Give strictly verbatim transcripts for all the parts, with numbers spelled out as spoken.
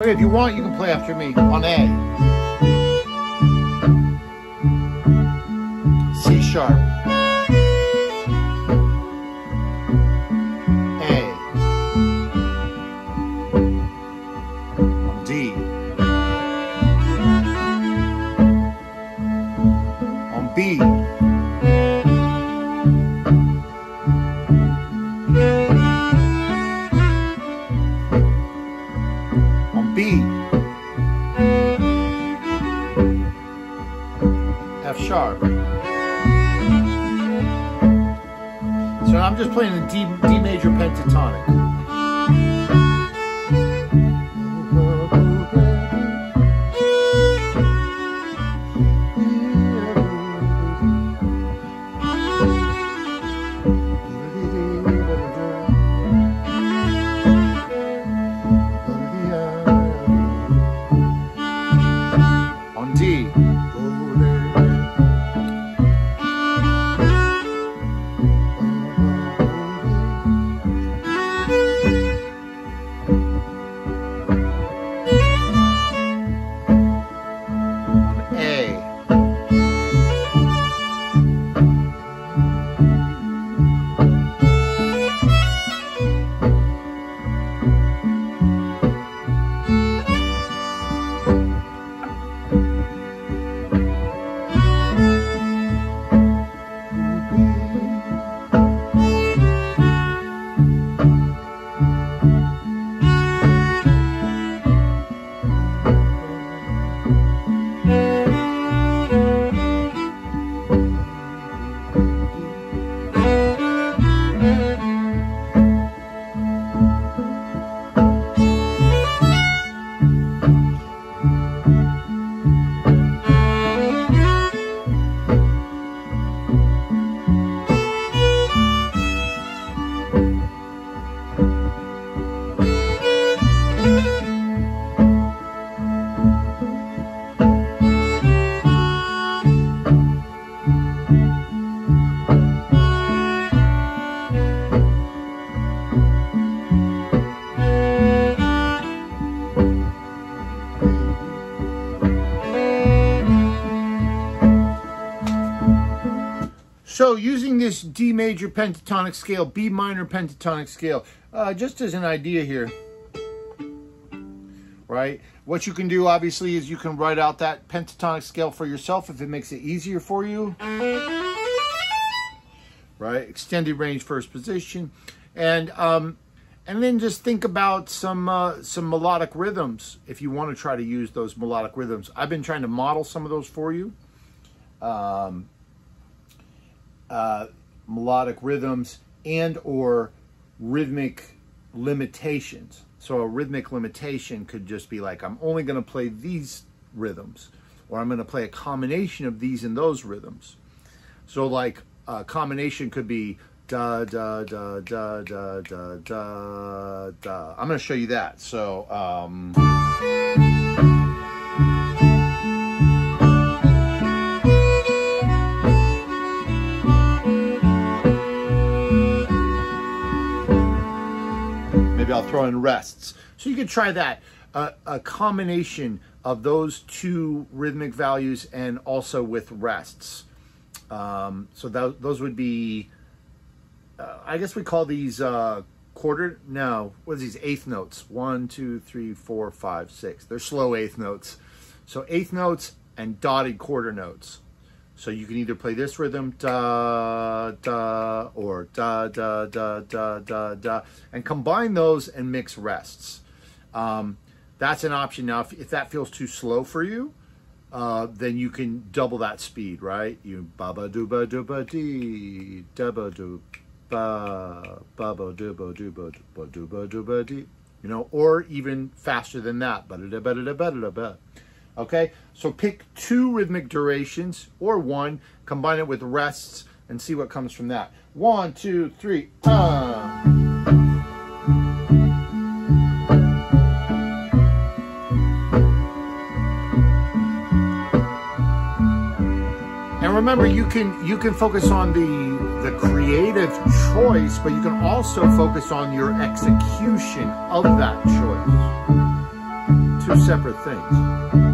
If you want, you can play after me on A. C sharp. A. D. On B. B, F sharp. So I'm just playing a D, D major pentatonic. So using this D major pentatonic scale, B minor pentatonic scale, uh, just as an idea here, right? What you can do obviously is you can write out that pentatonic scale for yourself if it makes it easier for you, right? Extended range first position. And, um, and then just think about some, uh, some melodic rhythms if you want to try to use those melodic rhythms. I've been trying to model some of those for you. Um, Uh, melodic rhythms and or rhythmic limitations. So a rhythmic limitation could just be like, I'm only going to play these rhythms, or I'm going to play a combination of these and those rhythms. So like a combination could be da, da, da, da, da, da, da, da. I'm going to show you that. So, um... I'll throw in rests. So you could try that. Uh, a combination of those two rhythmic values and also with rests. Um, so that, those would be, uh, I guess we call these uh, quarter, no, what are these eighth notes? One, two, three, four, five, six. They're slow eighth notes. So eighth notes and dotted quarter notes. So you can either play this rhythm, da, da, or da, da, da, da, da, da, and combine those and mix rests. Um, that's an option. Now, if, if that feels too slow for you, uh, then you can double that speed, right? You ba-ba do ba do ba dee, da-ba do ba, ba-ba do ba do ba do ba do ba dee, you know, or even faster than that, ba-da-da, ba-da-da, ba-da-da, ba. Okay, so pick two rhythmic durations or one, combine it with rests, and see what comes from that. One, two, three, uh. And remember, you can you can focus on the the creative choice, but you can also focus on your execution of that choice. two separate things.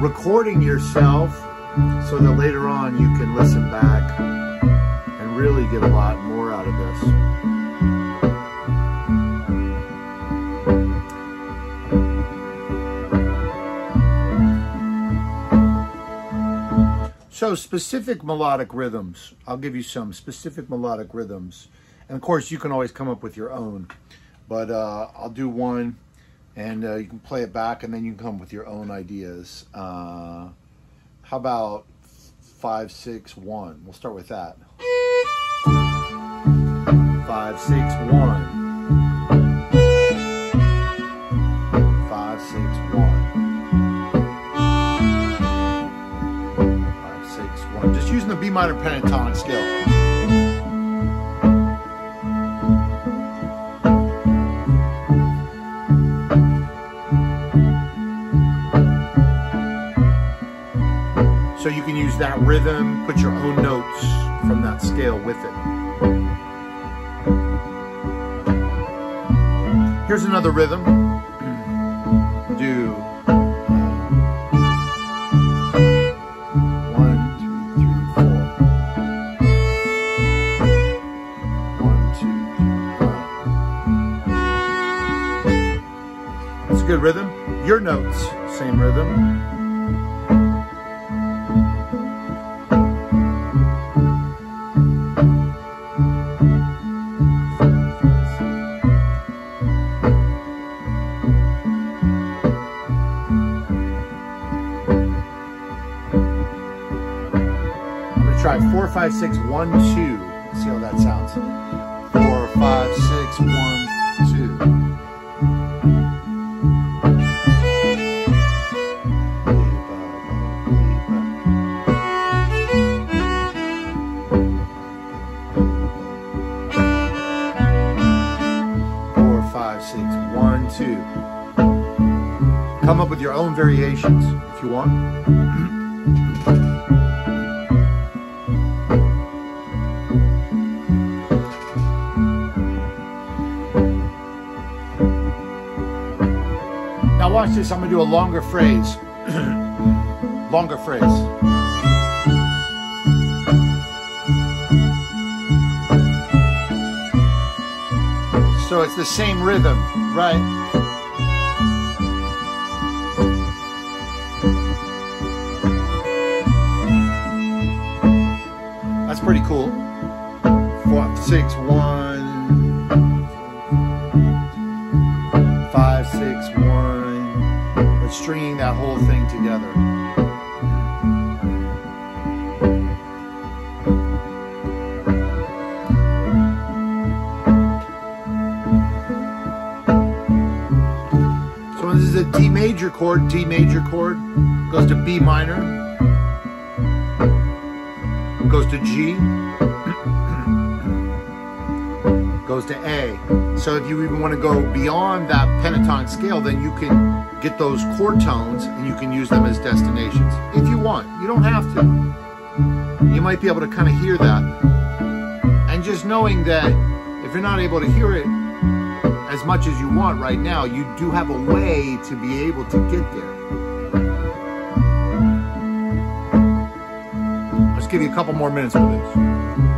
Recording yourself so that later on you can listen back and really get a lot more out of this. So specific melodic rhythms, I'll give you some specific melodic rhythms. And of course you can always come up with your own, but uh, I'll do one. And uh, you can play it back, and then you can come with your own ideas. Uh, how about five, six, one? We'll start with that. Five, six, one. Five, six, one. Five, six, one. Just using the B minor pentatonic scale. So you can use that rhythm, put your own notes from that scale with it. Here's another rhythm. Do one, two, three, four. One, two, three, four. That's a good rhythm. Your notes, same rhythm. Four, five, six, one, two. Let's see how that sounds. Four, five, six, one, two. Four, five, six, one, two. Come up with your own variations if you want. Watch this, I'm gonna do a longer phrase. Longer phrase. So it's the same rhythm, right? That's pretty cool. Four, six, one, five, six, one. But stringing that whole thing together. So this is a D major chord, D major chord, goes to B minor, goes to G, goes to A. So if you even want to go beyond that pentatonic scale, then you can get those chord tones and you can use them as destinations if you want. You don't have to. You might be able to kind of hear that, and just knowing that if you're not able to hear it as much as you want right now, you do have a way to be able to get there. Let's give you a couple more minutes with this.